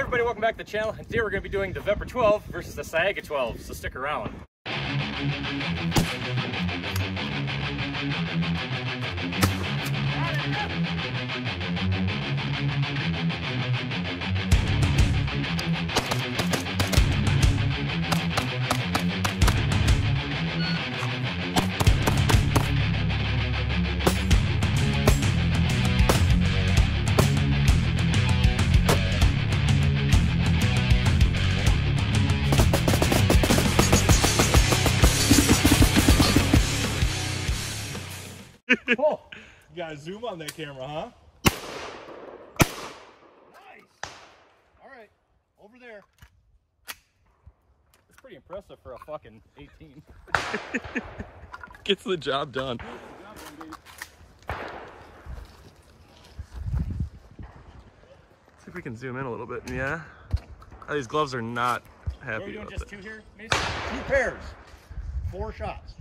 Hey everybody, welcome back to the channel. Today we're going to be doing the VEPR 12 versus the Saiga 12, so stick around. Oh, you gotta zoom on that camera, huh? Nice! Alright, over there. It's pretty impressive for a fucking 18. Gets the job done. See if we can zoom in a little bit. Yeah. Oh, these gloves are not happy. Are we doing just two here, Mason? Two pairs. Four shots.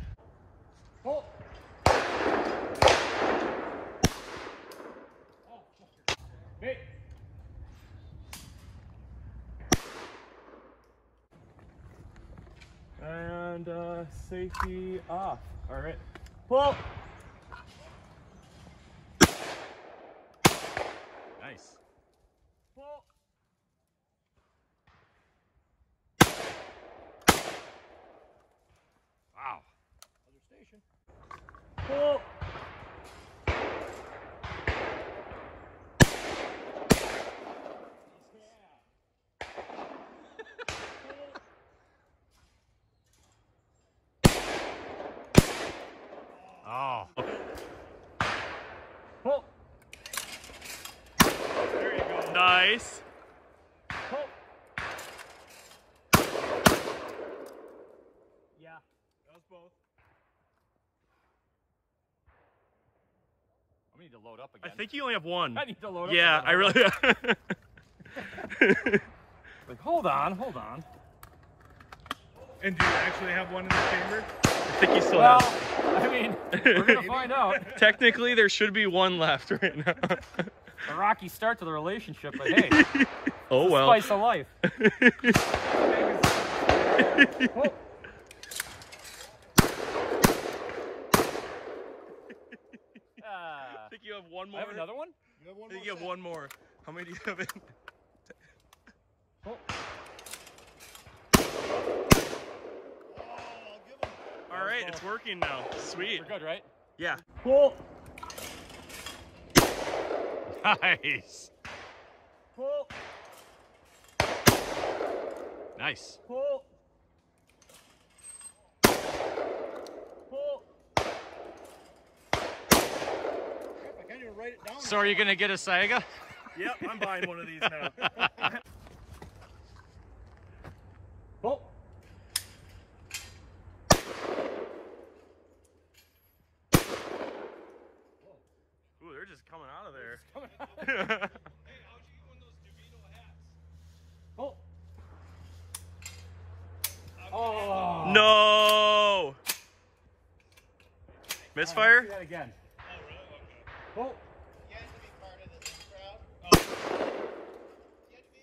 Oh. Hey. And safety off. All right. Pull. Nice. Pull. Wow. Other station. Pull. Oh. Oh. There you go. Nice. Oh. Yeah. That was both. I need to load up again. I think you only have one. I need to load up. Yeah, I really. Like, hold on. And do you actually have one in the chamber? I think you still have. I mean, we're gonna find out. Technically, there should be one left right now. A rocky start to the relationship, but hey, oh well. Spice of life. Oh. I think you have one more. I have another one. You have one more. I think you have one more. How many do you have in? Oh. All right, it's working now. Sweet. We're good, right? Yeah. Pull. Nice. Pull. Nice. Pull. Pull. I can't even write it down. So are you gonna get a Saiga? Yep, I'm buying one of these now. Pull. Just coming out of there. Coming out of there. Hey, how'd you get one of those DeVito hats? Oh. Oh. No. Misfire? Do that again. Oh, really? Okay. Oh. You had to be part of this crowd. Oh. You had to be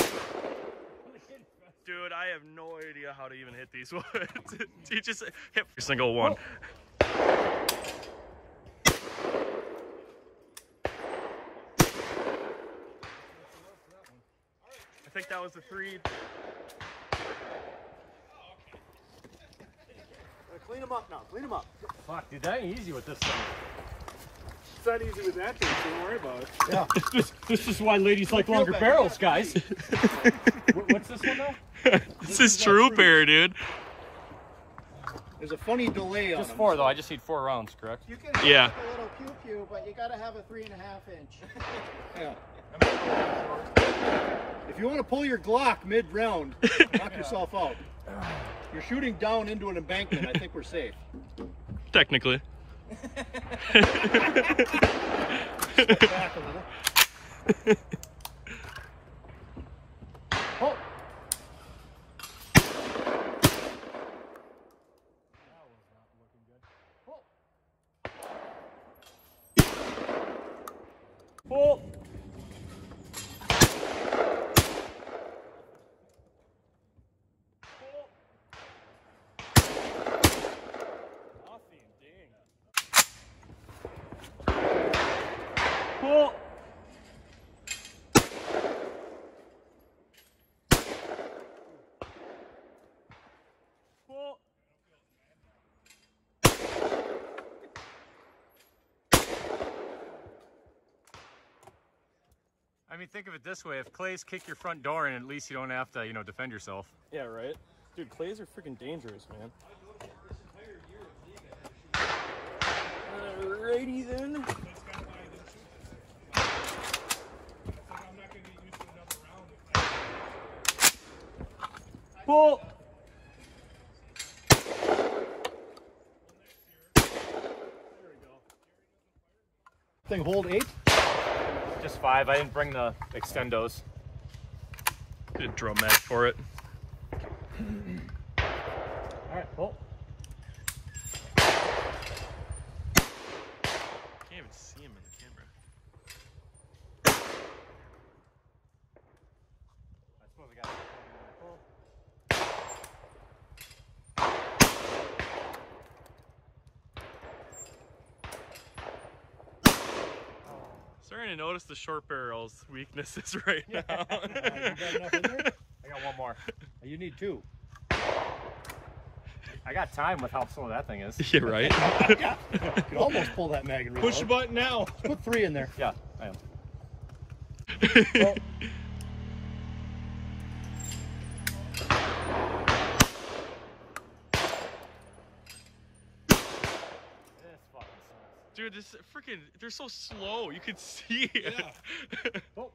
early and bad. Dude, I have no idea how to even hit these ones. You just hit every single one. Oh. I think that was a three. Clean them up now. Clean them up. Fuck, dude, that ain't easy with this thing. It's not easy with that thing, so don't worry about it. Yeah. This is why ladies like longer barrels, guys. What's this one now? This is true pair, dude. There's a funny delay on it. Just four, though. I just need four rounds, correct? You can have a little pew-pew, but you got to have a 3.5 inch. Yeah. If you want to pull your Glock mid-round, knock yourself out. You're shooting down into an embankment. I think we're safe. Technically. Step back a little. Oh. That was not looking good. Oh. Oh. I mean, think of it this way. If clays kick your front door in, at least you don't have to, you know, defend yourself. Yeah, right? Dude, clays are freaking dangerous, man. Alrighty then. Pull! Thing hold 8? Just 5. I didn't bring the extendos. Did drum mag for it. Alright, pull. Can't even see him in the camera. I suppose I got pull. Starting to notice the short barrel's weaknesses right now. Yeah. You got enough in there? I got one more. You need two. I got time with how slow that thing is. Yeah, right. Yeah. You could almost pull that mag and reload. Push the button now. Let's put 3 in there. Yeah, I am. Well, dude, this freaking, they're so slow. You can see it. Yeah. Oh.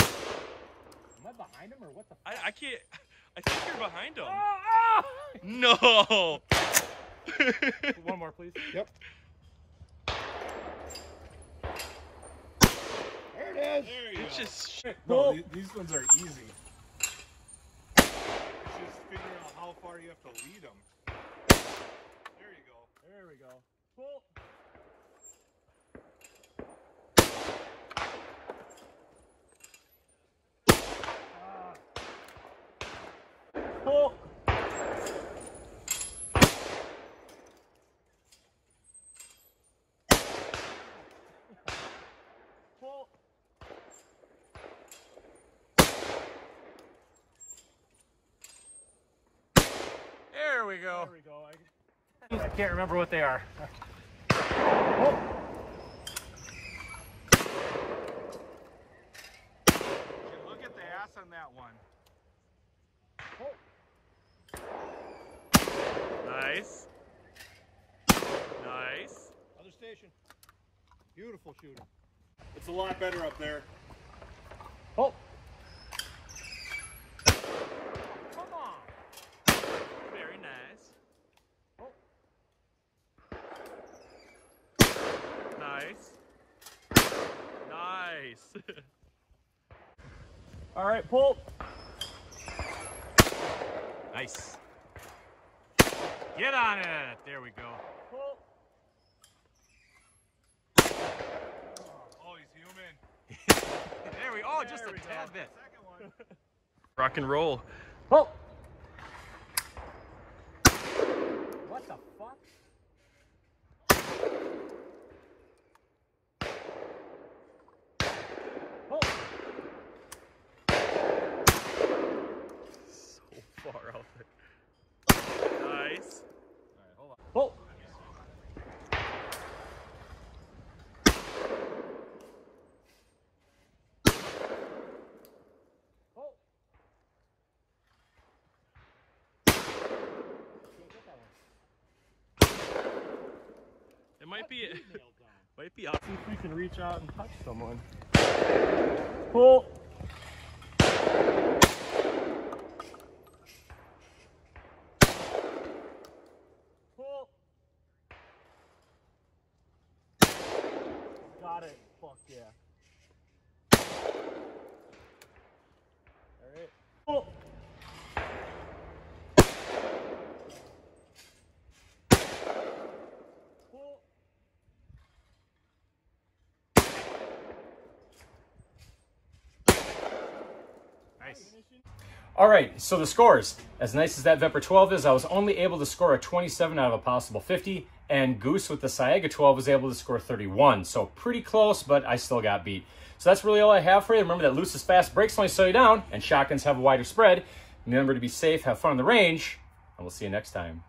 Am I behind him or what the? I can't. I think you're behind him. Oh, oh. No. One more, please. Yep. There it is. There you go. Just no, these ones are easy. It's just figuring out how far you have to lead them. There we go. Pull. Pull. Pull. There we go. There we go. I can't remember what they are. Oh. Look at the ass on that one. Oh. Nice. Nice. Other station. Beautiful shooting. It's a lot better up there. Oh. All right, pull. Nice. Get on it. There we go. Pull. Oh, he's human. There we go. Oh, just a tad bit. Second one. Rock and roll. Pull. What the fuck? Nice. All right, hold on. Oh. Oh. It might be. It might be. See if we can reach out and touch someone. Pull. Got it. Fuck yeah. Alright. Oh. Nice. Alright, so the scores. As nice as that VEPR 12 is, I was only able to score a 27 out of a possible 50. And Goose with the Saiga 12 was able to score 31. So pretty close, but I still got beat. So that's really all I have for you. Remember that loose is fast, brakes only slow you down, and shotguns have a wider spread. Remember to be safe, have fun on the range, and we'll see you next time.